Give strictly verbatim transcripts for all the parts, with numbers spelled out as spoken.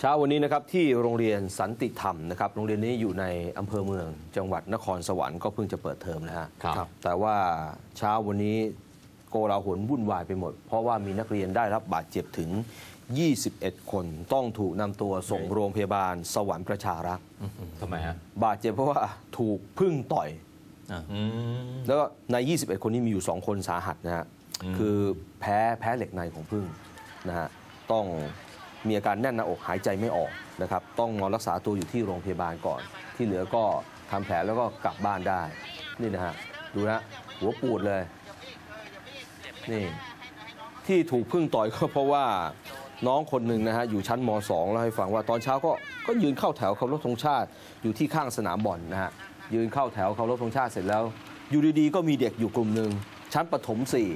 เช้าวันนี้นะครับที่โรงเรียนสันติธรรมนะครับโรงเรียนนี้อยู่ในอำเภอเมืองจังหวัดนครสวรรค์ก็เพิ่งจะเปิดเทอมนะฮะแต่ว่าเช้าวันนี้โกลาหลวุ่นวายไปหมดเพราะว่ามีนักเรียนได้รับบาดเจ็บถึงยี่สิบเอ็ดคนต้องถูกนำตัวส่งโรงพยาบาลสวรรค์ประชารักษ์ทำไมฮะบาดเจ็บเพราะว่าถูกพึ่งต่อยแล้วในยี่สิบเอ็ดคนนี้มีอยู่สองคนสาหัสนะฮะคือแพ้แพ้เหล็กในของพึ่งนะฮะต้องมีอาการแน่นหน้าอกหายใจไม่ออกนะครับต้องนอนรักษาตัวอยู่ที่โรงพยาบาลก่อนที่เหลือก็ทำแผลแล้วก็กลับบ้านได้นี่นะฮะดูนะหัวปูดเลยนี่ที่ถูกพึ่งต่อยก็เพราะว่าน้องคนหนึ่งนะฮะอยู่ชั้นม สองแล้วให้ฟังว่าตอนเช้าก็ก็ยืนเข้าแถวเคารพธงชาติอยู่ที่ข้างสนามบอลนะฮะยืนเข้าแถวเคารพธงชาติเสร็จแล้วอยู่ดีๆก็มีเด็กอยู่กลุ่มหนึ่งชั้นประถมสี่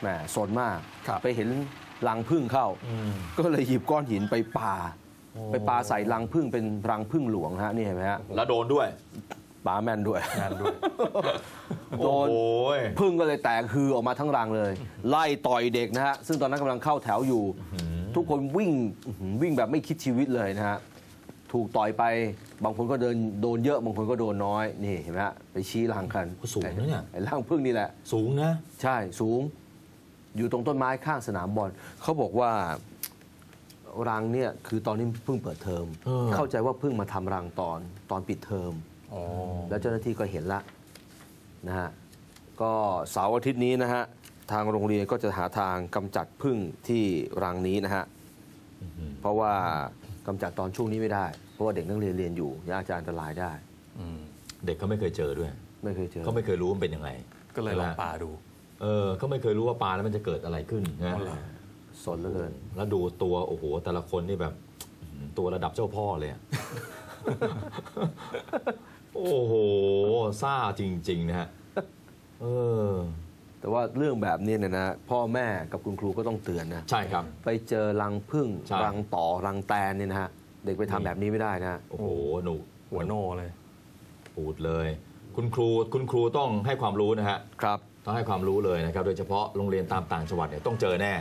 แหมสนมากไปเห็นรังพึ่งเข้าก็เลยหยิบก้อนหินไปปาไปปาใส่รังพึ่งเป็นรังพึ่งหลวงฮะนี่เห็นไหมฮะแล้วโดนด้วยปาแมนด้วยแมนด้วยโดนพึ่งก็เลยแตกฮือออกมาทั้งรังเลยไล่ต่อยเด็กนะฮะซึ่งตอนนั้นกำลังเข้าแถวอยู่ทุกคนวิ่งวิ่งแบบไม่คิดชีวิตเลยนะฮะถูกต่อยไปบางคนก็เดินโดนเยอะบางคนก็โดนน้อยนี่เห็นไหมฮะไปชี้รังกันสูงนะเนี่ยไอ้รังพึ่งนี่แหละสูงนะใช่สูงอยู่ตรงต้นไม้ข้างสนามบอลเขาบอกว่ารังเนี่ยคือตอนนี้เพิ่งเปิดเทอมเข้าใจว่าเพิ่งมาทำรังตอนตอนปิดเทอมแล้วเจ้าหน้าที่ก็เห็นละนะฮะก็เสาร์อาทิตย์นี้นะฮะทางโรงเรียนก็จะหาทางกำจัดพึ่งที่รังนี้นะฮะเพราะว่ากำจัดตอนช่วงนี้ไม่ได้เพราะว่าเด็กนักเรียนเรียนอยู่ยาอาจารย์อันตรายได้เด็กเขาไม่เคยเจอด้วยไม่เคยเจอเขาไม่เคยรู้มันเป็นยังไงก็เลยลองปาดูเออก็ไม่เคยรู้ว่าปลาแล้วมันจะเกิดอะไรขึ้นนะสนเหลือเกินแล้วดูตัวโอ้โหแต่ละคนนี่แบบตัวระดับเจ้าพ่อเลยโอ้โหซ่าจริงๆนะฮะเออแต่ว่าเรื่องแบบนี้เนี่ยนะพ่อแม่กับคุณครูก็ต้องเตือนนะใช่ครับไปเจอรังผึ้งรังต่อรังแตนเนี่ยนะฮะเด็กไปทำแบบนี้ไม่ได้นะโอ้โหหนูหัวโนเลยปูดเลยคุณครูคุณครูต้องให้ความรู้นะฮะครับต้องให้ความรู้เลยนะครับโดยเฉพาะโรงเรียนตามต่างจังหวัดเนี่ยต้องเจอแน่